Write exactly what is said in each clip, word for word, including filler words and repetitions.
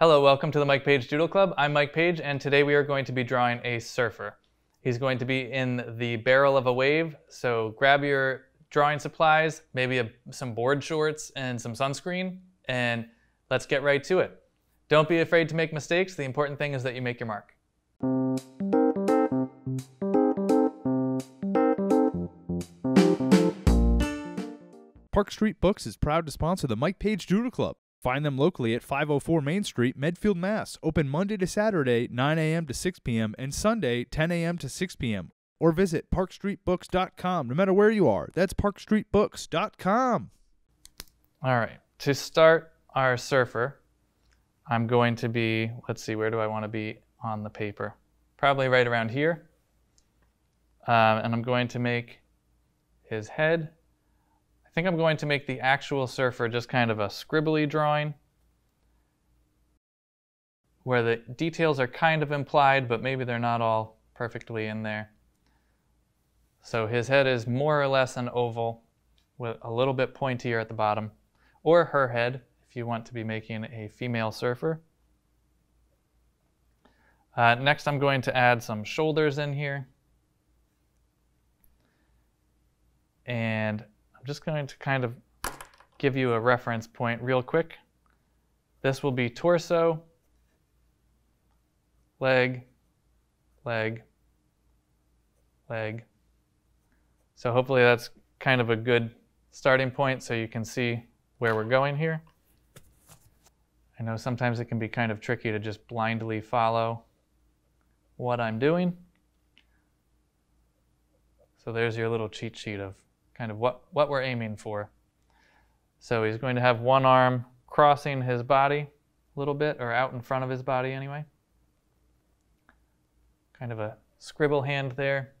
Hello, welcome to the Mike Paige Doodle Club. I'm Mike Paige, and today we are going to be drawing a surfer. He's going to be in the barrel of a wave, so grab your drawing supplies, maybe a, some board shorts and some sunscreen, and let's get right to it. Don't be afraid to make mistakes. The important thing is that you make your mark. Park Street Books is proud to sponsor the Mike Paige Doodle Club. Find them locally at five oh four Main Street, Medfield, Mass. Open Monday to Saturday, nine A M to six P M and Sunday, ten A M to six P M Or visit park street books dot com. No matter where you are, that's park street books dot com. All right. To start our surfer, I'm going to be, let's see, where do I want to be on the paper? Probably right around here. Um, and I'm going to make his head. I think I'm going to make the actual surfer just kind of a scribbly drawing where the details are kind of implied, but maybe they're not all perfectly in there. So his head is more or less an oval with a little bit pointier at the bottom, or her head if you want to be making a female surfer. Uh, next, I'm going to add some shoulders in here. And I'm just going to kind of give you a reference point real quick. This will be torso, leg, leg, leg. So hopefully that's kind of a good starting point so you can see where we're going here. I know sometimes it can be kind of tricky to just blindly follow what I'm doing. So there's your little cheat sheet of kind of what, what we're aiming for. So he's going to have one arm crossing his body a little bit, or out in front of his body anyway. Kind of a scribble hand there.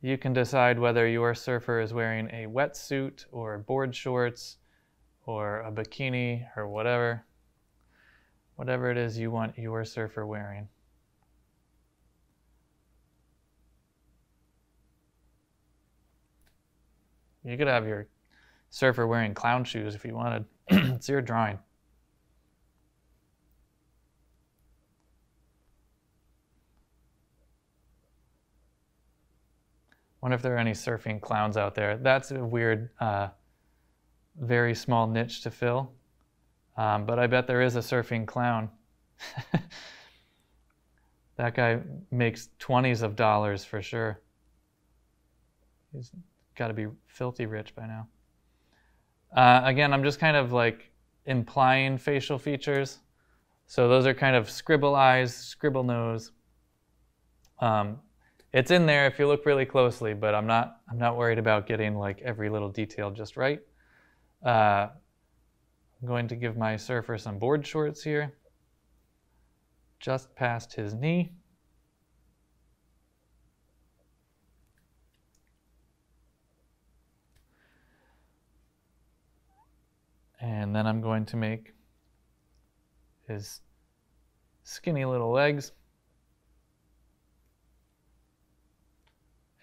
You can decide whether your surfer is wearing a wetsuit or board shorts or a bikini or whatever. Whatever it is you want your surfer wearing. You could have your surfer wearing clown shoes if you wanted. It's your drawing. Wonder if there are any surfing clowns out there. That's a weird, uh, very small niche to fill. Um, but I bet there is a surfing clown. That guy makes twenties of dollars for sure. He's got to be filthy rich by now. Uh, again, I'm just kind of like implying facial features. So those are kind of scribble eyes, scribble nose. Um, it's in there if you look really closely, but I'm not, I'm not worried about getting like every little detail just right. Uh, I'm going to give my surfer some board shorts here, just past his knee. And then I'm going to make his skinny little legs.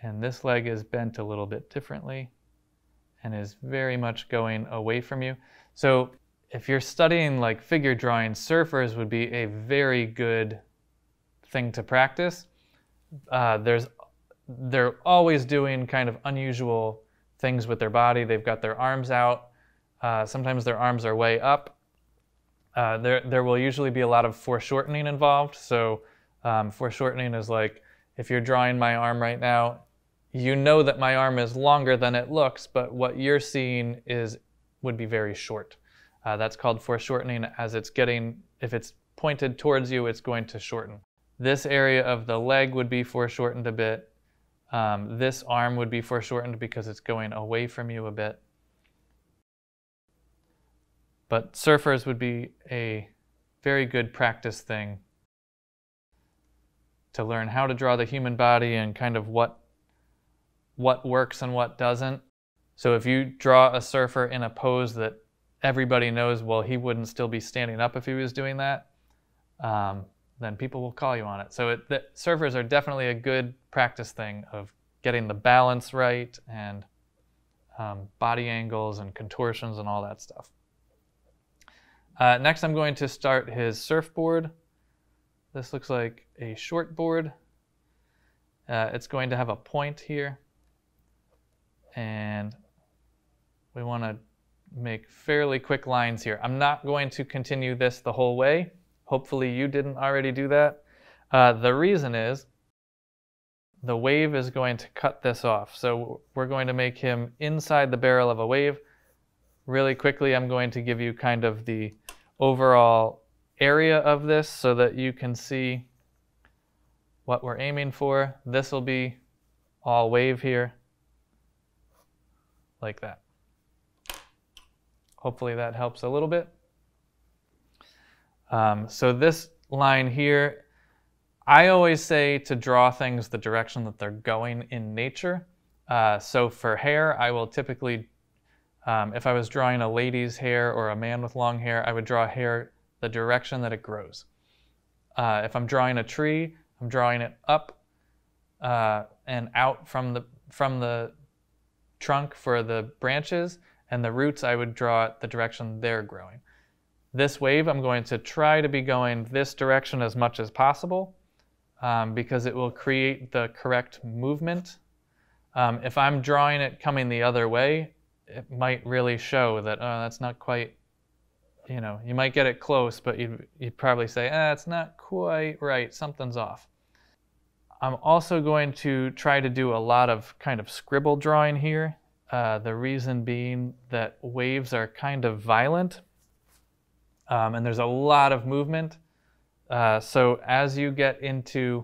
And this leg is bent a little bit differently and is very much going away from you. So if you're studying like figure drawing, surfers would be a very good thing to practice. Uh, there's, they're always doing kind of unusual things with their body. They've got their arms out. Uh, sometimes their arms are way up. Uh, there, there will usually be a lot of foreshortening involved. So um, foreshortening is like, if you're drawing my arm right now, you know that my arm is longer than it looks, but what you're seeing is would be very short. Uh, that's called foreshortening, as it's getting, if it's pointed towards you, it's going to shorten. This area of the leg would be foreshortened a bit. Um, this arm would be foreshortened because it's going away from you a bit. But surfers would be a very good practice thing to learn how to draw the human body and kind of what, what works and what doesn't. So if you draw a surfer in a pose that everybody knows, well, he wouldn't still be standing up if he was doing that, um, then people will call you on it. So it, the, surfers are definitely a good practice thing of getting the balance right and um, body angles and contortions and all that stuff. Uh, next, I'm going to start his surfboard. This looks like a short board. Uh, it's going to have a point here. And we want to make fairly quick lines here. I'm not going to continue this the whole way. Hopefully you didn't already do that. Uh, the reason is the wave is going to cut this off. So we're going to make him inside the barrel of a wave. Really quickly, I'm going to give you kind of the overall area of this so that you can see what we're aiming for. This will be all wave here, like that. Hopefully that helps a little bit. Um, so this line here, I always say to draw things the direction that they're going in nature. Uh, so for hair, I will typically, um, if I was drawing a lady's hair or a man with long hair, I would draw hair the direction that it grows. Uh, if I'm drawing a tree, I'm drawing it up uh, and out from the, from the trunk for the branches, and the roots I would draw it the direction they're growing. This wave, I'm going to try to be going this direction as much as possible um, because it will create the correct movement. Um, if I'm drawing it coming the other way, it might really show that, oh, that's not quite, you know, you might get it close, but you'd, you'd probably say, ah, it's not quite right, something's off. I'm also going to try to do a lot of kind of scribble drawing here. Uh, the reason being that waves are kind of violent. Um, and there's a lot of movement. Uh, so as you get into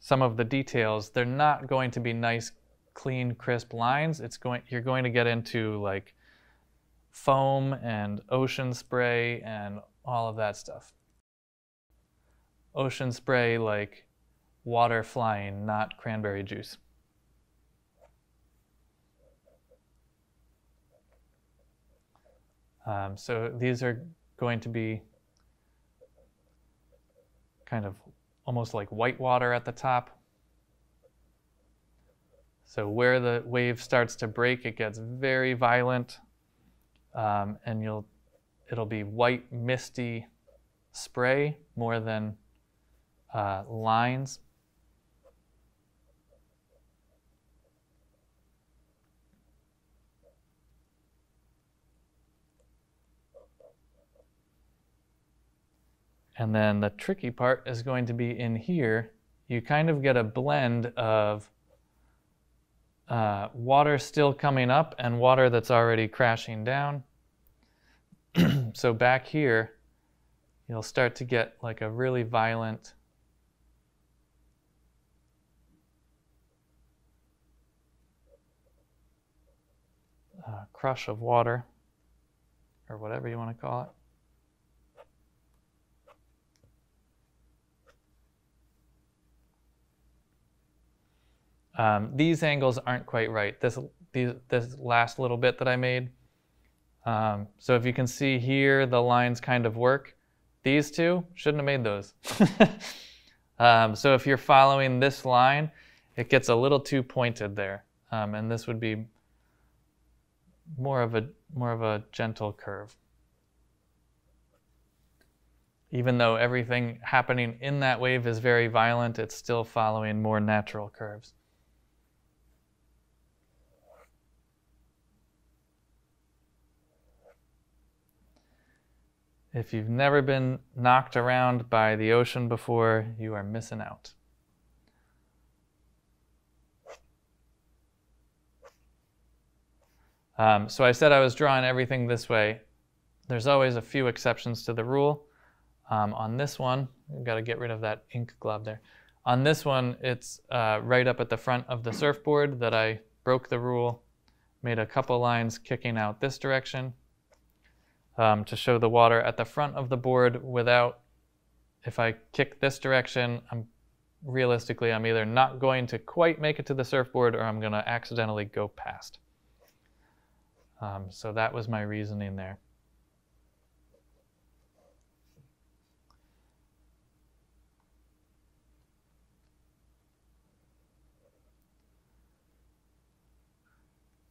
some of the details, they're not going to be nice, clean, crisp lines. It's going, you're going to get into like foam and ocean spray and all of that stuff. Ocean spray like water flying, not cranberry juice. Um, so these are going to be kind of almost like white water at the top. So where the wave starts to break, it gets very violent, um, and you'll it'll be white misty spray more than uh, lines. And then the tricky part is going to be in here. You kind of get a blend of uh, water still coming up and water that's already crashing down. So back here, you'll start to get like a really violent uh, crush of water, or whatever you want to call it. Um, these angles aren't quite right, this, these, this last little bit that I made. Um, so if you can see here, the lines kind of work. These two, shouldn't have made those. um, so if you're following this line, it gets a little too pointed there. Um, and this would be more of a, more of a gentle curve. Even though everything happening in that wave is very violent, it's still following more natural curves. If you've never been knocked around by the ocean before, you are missing out. Um, so I said I was drawing everything this way. There's always a few exceptions to the rule. Um, on this one, we've got to get rid of that ink glob there. On this one, it's uh, right up at the front of the surfboard that I broke the rule, made a couple lines kicking out this direction. Um, to show the water at the front of the board without, if I kick this direction, I'm realistically, I'm either not going to quite make it to the surfboard or I'm going to accidentally go past. Um, so that was my reasoning there.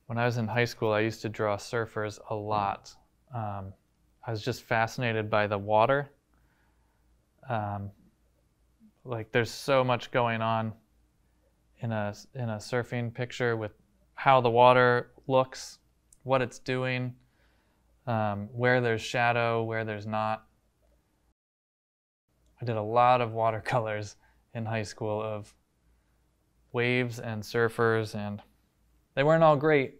When I was in high school, I used to draw surfers a lot. Um, I was just fascinated by the water. Um, like there's so much going on in a, in a surfing picture with how the water looks, what it's doing, um, where there's shadow, where there's not. I did a lot of watercolors in high school of waves and surfers, and they weren't all great.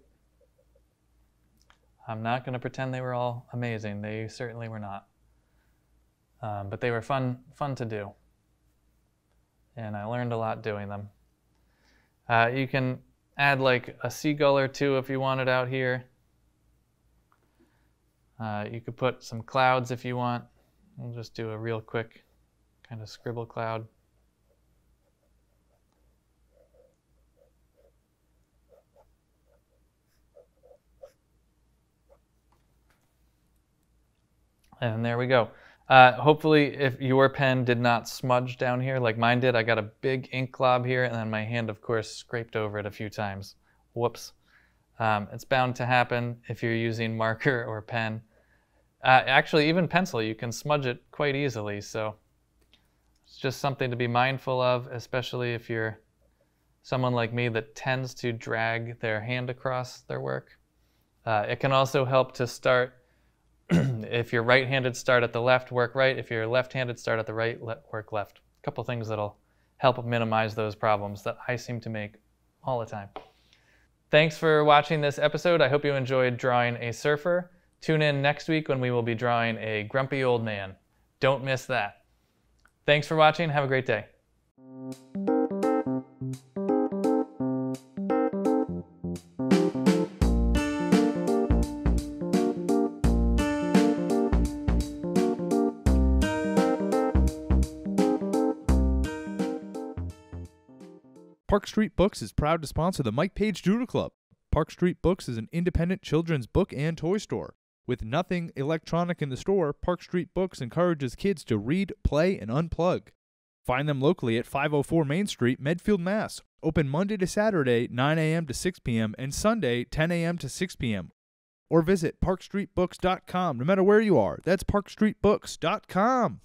I'm not going to pretend they were all amazing. They certainly were not. Um, but they were fun, fun to do, and I learned a lot doing them. Uh, you can add like a seagull or two if you wanted out here. Uh, you could put some clouds if you want. We'll just do a real quick kind of scribble cloud. And there we go. Uh, hopefully if your pen did not smudge down here like mine did, I got a big ink glob here and then my hand of course scraped over it a few times. Whoops. Um, it's bound to happen if you're using marker or pen. Uh, actually even pencil, you can smudge it quite easily, so it's just something to be mindful of, especially if you're someone like me that tends to drag their hand across their work. Uh, it can also help to start if you're right-handed, start at the left, work right. If you're left-handed, start at the right, let work left. A couple things that'll help minimize those problems that I seem to make all the time. Thanks for watching this episode. I hope you enjoyed drawing a surfer. Tune in next week when we will be drawing a grumpy old man. Don't miss that. Thanks for watching. Have a great day. Park Street Books is proud to sponsor the Mike Paige Doodle Club. Park Street Books is an independent children's book and toy store. With nothing electronic in the store, Park Street Books encourages kids to read, play, and unplug. Find them locally at five oh four Main Street, Medfield, Mass. Open Monday to Saturday, nine a m to six p m, and Sunday, ten a m to six p m Or visit park street books dot com. No matter where you are, that's park street books dot com.